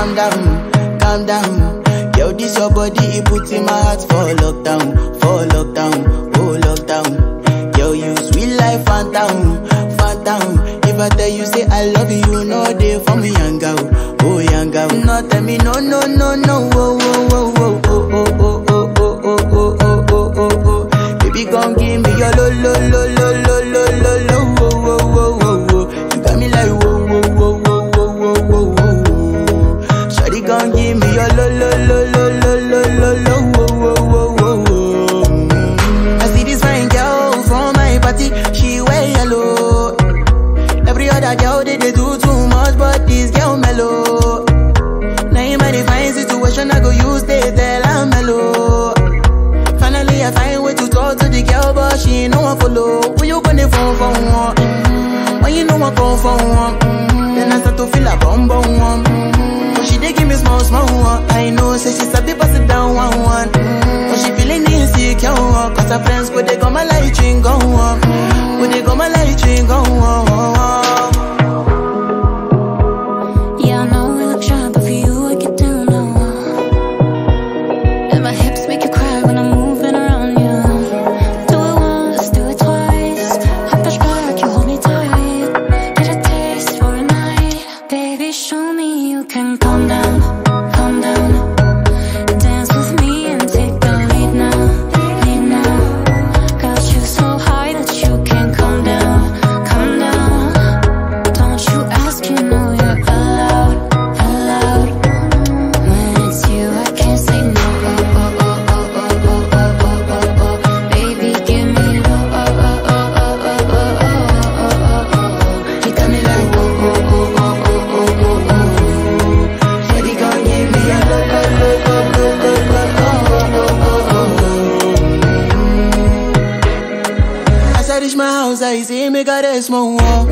calm down, calm down. Yo, this your body, it puts in my heart for lockdown, oh lockdown. Yo, you sweet life, phantom, phantom. If I tell you say I love you, no day for me, young girl, oh young girl. No tell me no, no, no, no, oh, oh, oh, oh, oh, oh, oh, oh, oh, oh, oh, oh, oh, oh, oh. Baby, come give me your lo, lo, lo, lo, lo, lo, lo, lo, oh, oh, oh, oh. You got me like whoa. Don't give me your lo lo lo lo lo lo lo lo wo wo wo wo wo. I see this fine girl from my party, she wear yellow. Every other girl they do too much, but this girl mellow. Now in my divine situation, I go use they tell I'm mellow. Finally I find way to talk to the girl, but she ain't no one follow. When you gonna phone for one? When you know I call for one? Then I start to feel a bum bum one. Give me small, small one. I know, say she's a bit pass it down one. But she feeling insecure, cause her friends go, they got my light ring go on. Go, they got my light ring go on. Yeah, I know I look sharp, but for you I get down low. And my hips make you cry when I'm moving around you. Yeah. Do it once, do it twice. I push back, you hold me tight. Get a taste for a night. Baby, show me you can calm down. Reach my house, I say, make her a small walk.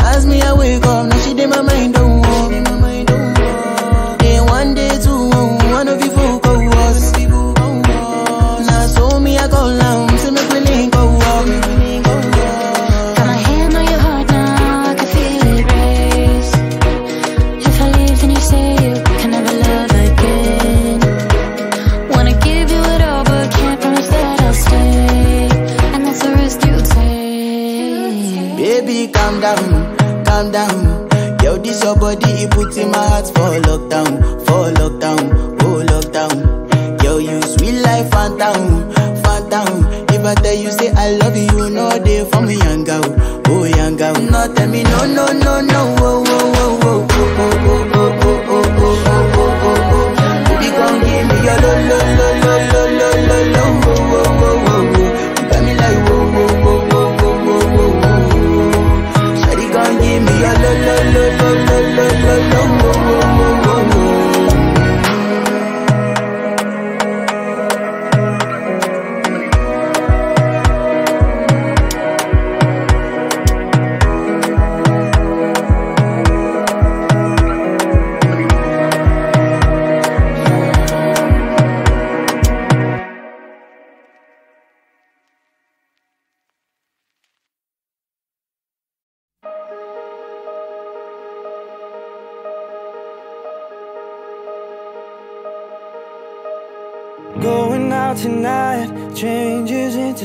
As me, I wake up, now she did my mind don't walk. Then one day, two, one of you folk go was. Now so me, I call down, say make me link go walk. Got my hand on your heart now, I can feel it race. If I leave, then you say you can never love again. Wanna give you it all, but can't promise that I'll stay. Baby, calm down, calm down. Yo, this your body, it puts in my heart for lockdown, oh lockdown. Yo, you sweet life, phantom, phantom. If I tell you say I love you, no day for me, young girl, oh young girl. No tell me no, no, no, no, oh, oh, oh, oh, oh, oh, oh, oh, oh, oh, oh, oh. Baby, come give me your lo, lo, lo, lo, lo, lo, lo, oh, oh, oh, oh, oh. You got me like whoa, whoa, whoa. La la la la la la la la la la la la. Going out tonight changes into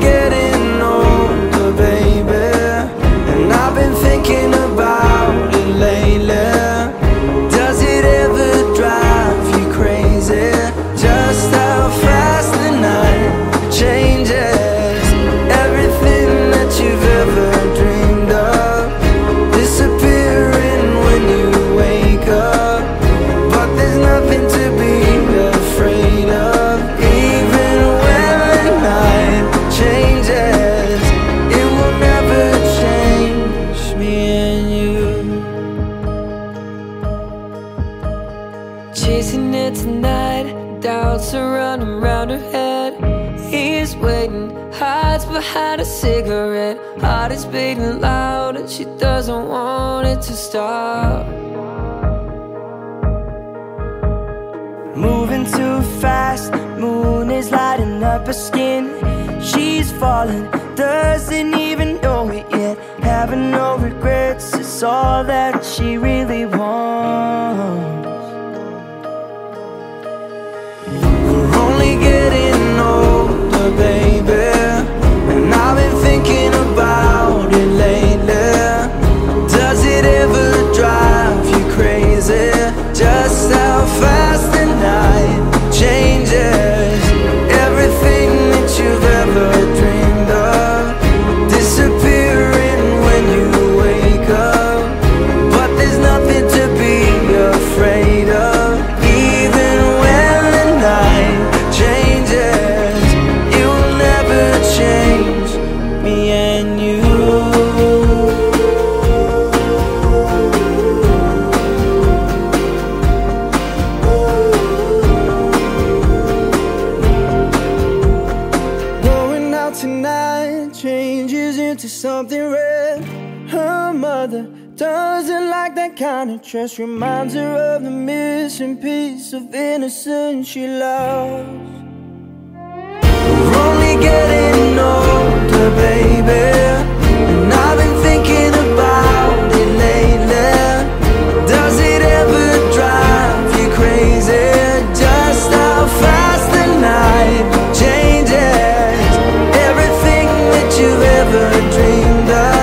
Getting older, baby, and I've been thinking about it lately. Does it ever drive you crazy, just how fast the night changes? Everything that you've ever dreamed of disappearing when you wake up, but there's nothing to be afraid of. here tonight. Doubts are running round her head. He's waiting, hides behind a cigarette. Heart is beating loud and she doesn't want it to stop. Moving too fast, moon is lighting up her skin. She's falling, doesn't even know it yet. Having no regrets is all that she really wants. We're only getting older, baby, and I've been thinking about it lately. Does it ever drive you crazy just how fast the night changes? Just reminds her of the missing piece of innocence she lost. We're only getting older, baby, and I've been thinking about it lately. Does it ever drive you crazy just how fast the night changes? Everything that you've ever dreamed of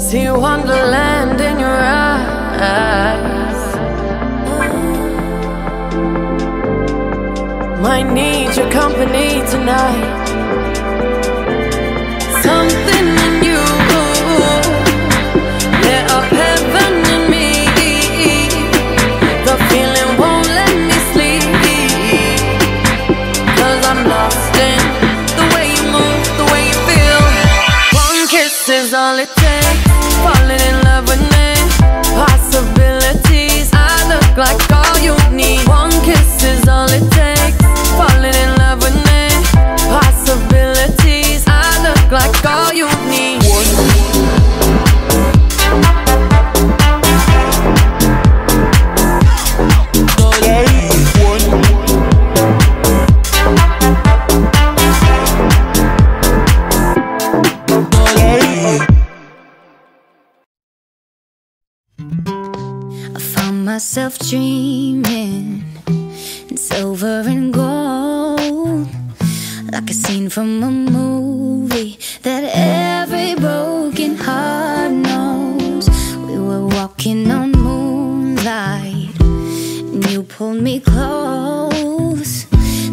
see wonderland in your eyes. I need your company tonight. Something in you lit up heaven in me. The feeling won't let me sleep, 'cause I'm lost in the way you move, the way you feel. One kiss is all it takes, falling in love with me. Possibilities, I look like all you need. One kiss is all it takes. Like all you need. I found myself dreaming, in silver and gold, like a scene from a movie that every broken heart knows. We were walking on moonlight and you pulled me close.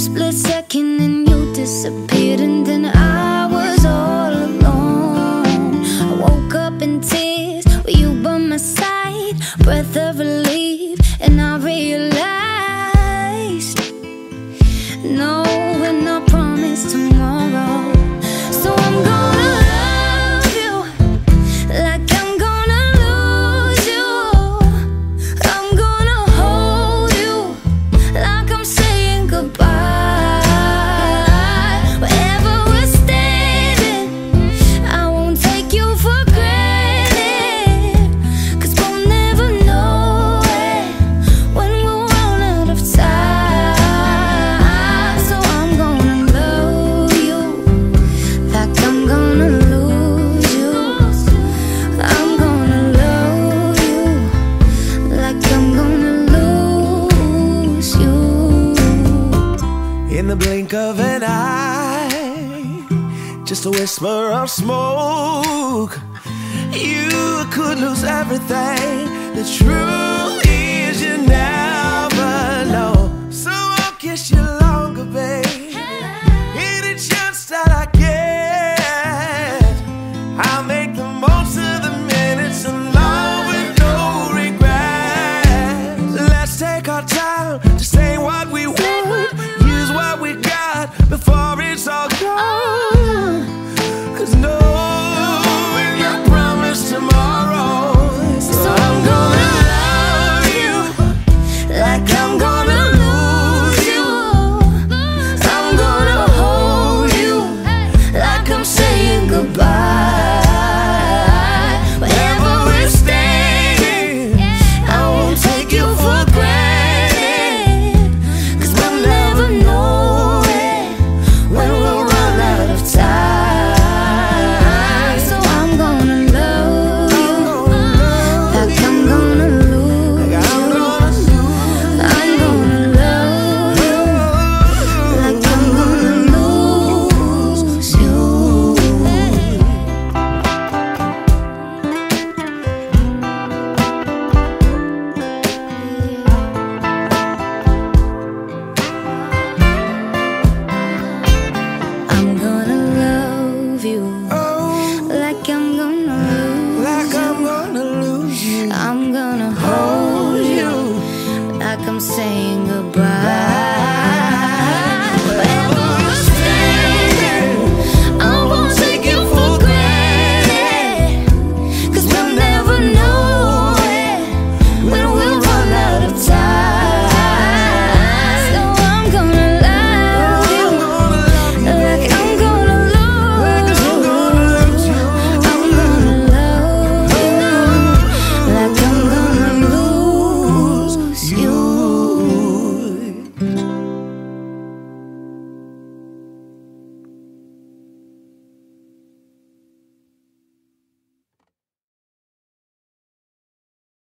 Split second and you disappeared, and then I was all alone. I woke up in tears with you by my side, breath of relief, and I realized no one knows tomorrow. So I'm gonna love you like I'm gonna lose you. I'm gonna hold you like I'm saying goodbye. Wherever we're standing, I won't take you for granted, 'cause we'll never know it when we're all out of time. So I'm gonna blink of an eye, just a whisper of smoke. You could lose everything. The truth is, you're not.